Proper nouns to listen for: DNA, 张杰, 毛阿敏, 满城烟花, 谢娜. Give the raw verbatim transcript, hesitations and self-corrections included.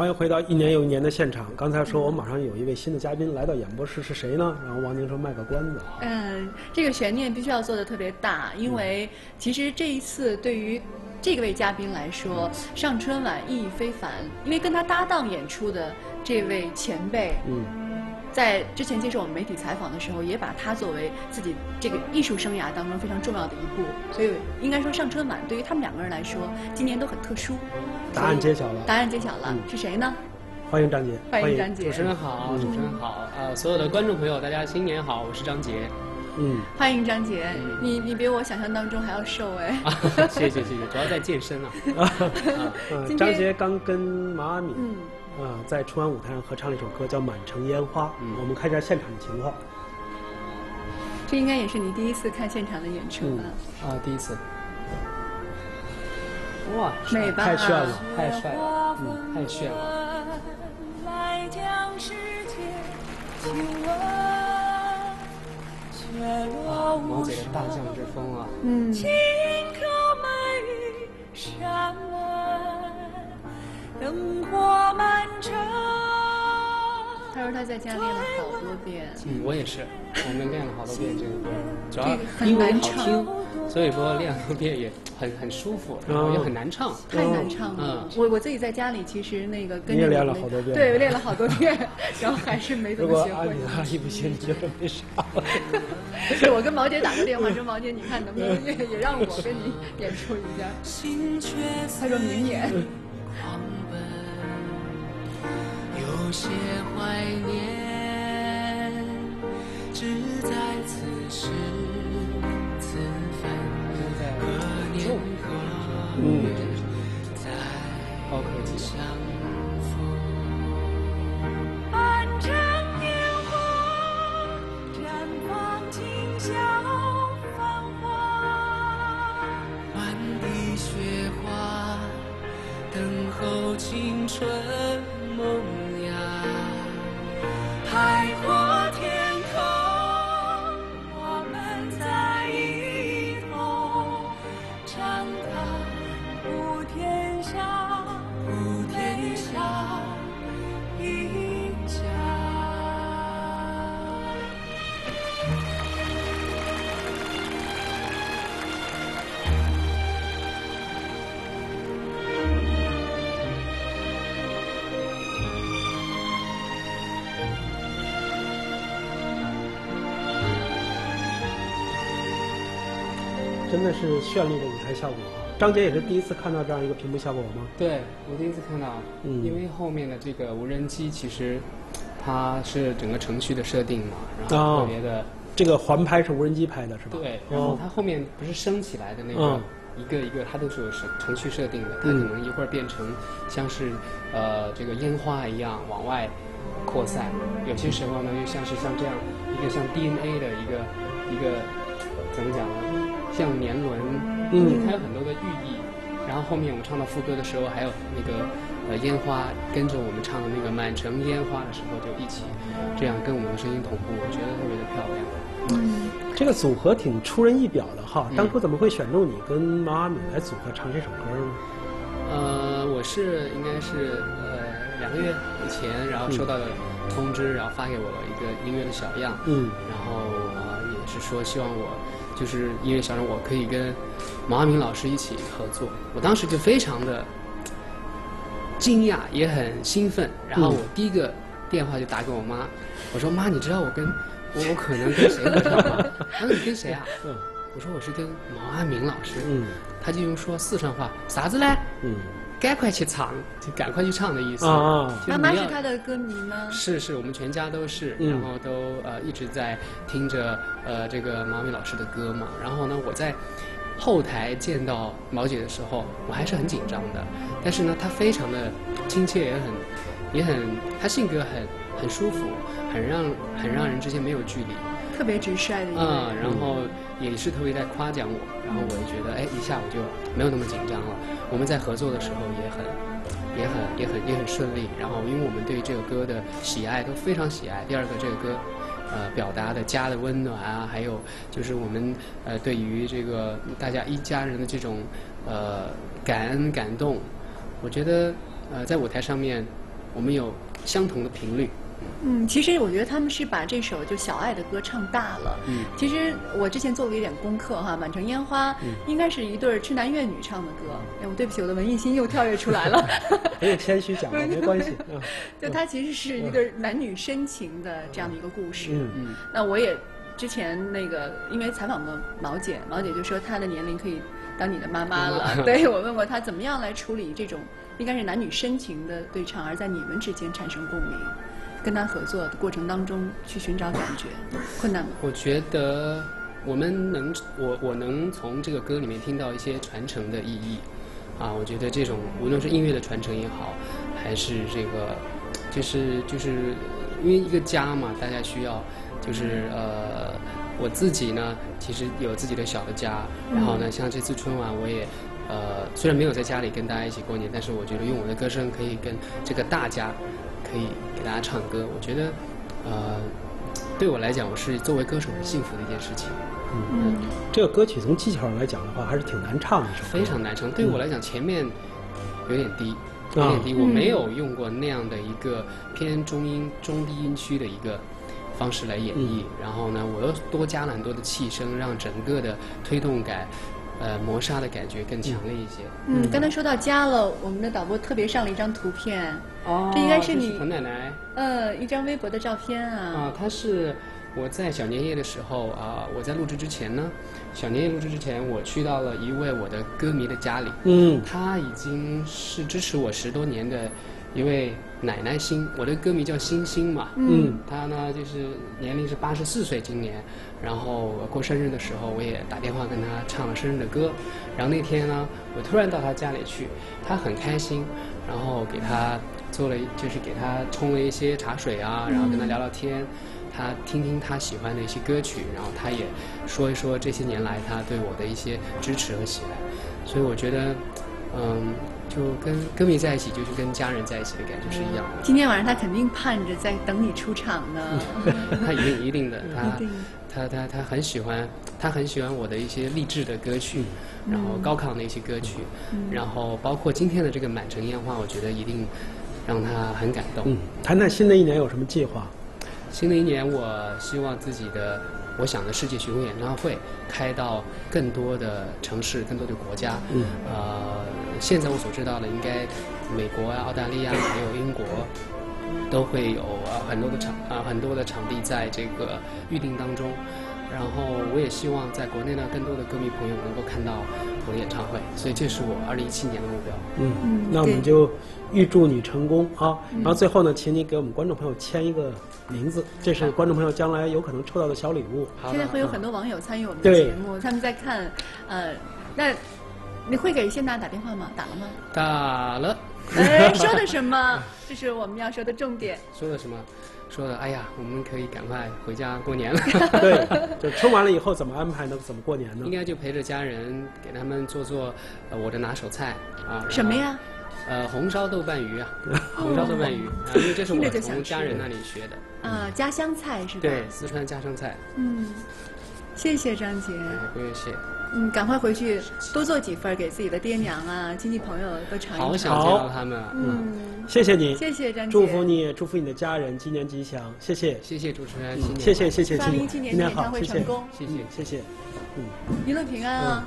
欢迎回到一年又一年的现场。刚才说我马上有一位新的嘉宾来到演播室，是谁呢？然后王宁说卖个关子。嗯，这个悬念必须要做得特别大，因为其实这一次对于这位嘉宾来说，上春晚意义非凡，因为跟他搭档演出的这位前辈，嗯。 在之前接受我们媒体采访的时候，也把它作为自己这个艺术生涯当中非常重要的一步，所以应该说上春晚对于他们两个人来说，今年都很特殊。答案揭晓了。答案揭晓了，嗯、是谁呢？欢迎张杰。欢迎张杰。主持人好，主持人好，呃，所有的观众朋友，大家新年好，我是张杰。嗯。欢迎张杰，嗯、你你比我想象当中还要瘦哎。啊、谢谢谢谢，主要在健身啊。啊张杰刚跟毛阿敏。嗯 呃，在春晚舞台上合唱了一首歌，叫《满城烟花》。嗯，我们看一下现场的情况。这应该也是你第一次看现场的演出吧？嗯、啊，第一次。哇，美吧？太炫了，太帅了，嗯，太炫了。哇，毛姐的大将之风啊！嗯。 灯火漫长。他说他在家练了好多遍。嗯，我也是，我们练了好多遍这个歌，主要因为好听，所以说练了好多遍也很很舒服，然后也很难唱，太难唱了。嗯，我我自己在家里其实那个跟着练了好多遍，对，练了好多遍，然后还是没怎么学会。如果阿姨不行，你就没啥。对，我跟毛姐打个电话说，毛姐你看能不能也也让我跟你演出一下？他说明年。 有些怀念，只在此时此分。何年何月再相逢？满城烟花，绽放今宵繁华。满地雪花，等候青春梦。 海阔天空，我们在一同长叹普天下，普天下一家。真的是绚丽的舞台效果啊！张杰也是第一次看到这样一个屏幕效果吗？对，我第一次看到。嗯，因为后面的这个无人机其实它是整个程序的设定嘛，然后特别的。哦、这个环拍是无人机拍的是吧？对，然后它后面不是升起来的那个、哦、一个一个，它都是有程序设定的，它可能一会儿变成像是呃这个烟花一样往外扩散，有些时候呢又像是像这样一个像 D N A 的一个一个怎么讲呢？ 像年轮，嗯，它有很多的寓意。然后后面我们唱到副歌的时候，还有那个呃烟花跟着我们唱的那个满城烟花的时候，就一起这样跟我们的声音同步，我觉得特别的漂亮。嗯，这个组合挺出人意表的哈。当初怎么会选中你跟毛阿敏来组合唱这首歌呢？呃，我是应该是呃两个月以前，然后收到了通知，然后发给我一个音乐的小样，嗯，然后呃也是说希望我。 就是因为想让我可以跟毛阿敏老师一起合作，我当时就非常的惊讶，也很兴奋。然后我第一个电话就打给我妈，我说妈，你知道我跟我我可能跟谁合唱吗？她说你跟谁啊？嗯，我说我是跟毛阿敏老师。嗯，她就用说四川话啥子嘞？嗯。 赶快去唱，就赶快去唱的意思。啊、妈妈是他的歌迷吗？是是，我们全家都是，嗯、然后都呃一直在听着呃这个毛阿敏老师的歌嘛。然后呢，我在后台见到毛姐的时候，我还是很紧张的。但是呢，她非常的亲切，也很也很，她性格很很舒服，很让很让人之间没有距离。 特别直率的一个人，嗯，然后也是特别在夸奖我，然后我也觉得，哎，一下我就没有那么紧张了。我们在合作的时候也很、也很、也很、也很顺利。然后，因为我们对这个歌的喜爱都非常喜爱。第二个，这个歌，呃，表达的家的温暖啊，还有就是我们呃对于这个大家一家人的这种呃感恩感动，我觉得呃在舞台上面我们有相同的频率。 嗯，其实我觉得他们是把这首就小爱的歌唱大了。嗯，其实我之前做过一点功课哈，《满城烟花》嗯、应该是一对痴男怨女唱的歌。哎，我对不起，我的文艺心又跳跃出来了。没有谦虚讲吧，没关系。嗯、就它其实是一对男女深情的这样的一个故事。嗯嗯。嗯那我也之前那个，因为采访过毛姐，毛姐就说她的年龄可以当你的妈妈了。嗯、对我问过她怎么样来处理这种应该是男女深情的对唱，而在你们之间产生共鸣。 跟他合作的过程当中去寻找感觉，困难吗？我觉得我们能，我我能从这个歌里面听到一些传承的意义，啊，我觉得这种无论是音乐的传承也好，还是这个，就是就是因为一个家嘛，大家需要，就是呃，我自己呢其实有自己的小的家，然后呢，像这次春晚我也。 呃，虽然没有在家里跟大家一起过年，但是我觉得用我的歌声可以跟这个大家，可以给大家唱歌。我觉得，呃，对我来讲，我是作为歌手很幸福的一件事情。嗯，这个歌曲从技巧上来讲的话，还是挺难唱的，是吧？非常难唱。对我来讲，前面有点低，有点低。我没有用过那样的一个偏中音、中低音区的一个。 方式来演绎，然后呢，我又多加了很多的气声，让整个的推动感、呃磨砂的感觉更强烈一些。嗯，刚才说到家了，我们的导播特别上了一张图片，哦，这应该是你彭奶奶，呃，一张微博的照片啊。啊，她是我在小年夜的时候啊，我在录制之前呢，小年夜录制之前，我去到了一位我的歌迷的家里，嗯，她已经是支持我十多年的。 一位奶奶星，我的歌迷叫星星嘛，嗯，她呢就是年龄是八十四岁，今年，然后过生日的时候，我也打电话跟她唱了生日的歌，然后那天呢，我突然到她家里去，她很开心，然后给她做了，就是给她冲了一些茶水啊，然后跟她聊聊天，她听听她喜欢的一些歌曲，然后她也说一说这些年来她对我的一些支持和喜爱，所以我觉得，嗯。 就跟歌迷在一起，就是跟家人在一起的感觉是一样的。今天晚上他肯定盼着在等你出场呢。他一定一定的，他他他他很喜欢，他很喜欢我的一些励志的歌曲，然后高亢的一些歌曲，然后包括今天的这个《满城烟花》，我觉得一定让他很感动。嗯，谈谈新的一年有什么计划？新的一年，我希望自己的。 我想的世界巡回演唱会开到更多的城市、更多的国家。嗯。呃，现在我所知道的，应该美国啊、澳大利亚还有英国，都会有啊很多的场啊很多的场地在这个预定当中。然后我也希望在国内呢，更多的歌迷朋友能够看到我的演唱会。所以这是我二零一七年的目标。嗯嗯。那我们就预祝你成功啊！然后最后呢，请你给我们观众朋友签一个。 名字，这是观众朋友将来有可能抽到的小礼物。现在会有很多网友参与我们的节目，他们在看，呃，那你会给谢娜打电话吗？打了吗？打了。哎，说的什么？这是我们要说的重点。说的什么？说的，哎呀，我们可以赶快回家过年了。对，就春完了以后怎么安排呢？怎么过年呢？应该就陪着家人，给他们做做我的拿手菜啊。什么呀？ 呃，红烧豆瓣鱼啊，红烧豆瓣鱼啊，因为这是我从家人那里学的。啊，家乡菜是吧？对，四川家乡菜。嗯，谢谢张杰。不用谢。嗯，赶快回去多做几份，给自己的爹娘啊、亲戚朋友都尝一尝。好想见到他们啊！嗯，谢谢你，谢谢张杰，祝福你，祝福你的家人，今年吉祥，谢谢，谢谢主持人，谢谢谢谢，二零一七年演唱会成功，谢谢谢谢，嗯，一路平安啊。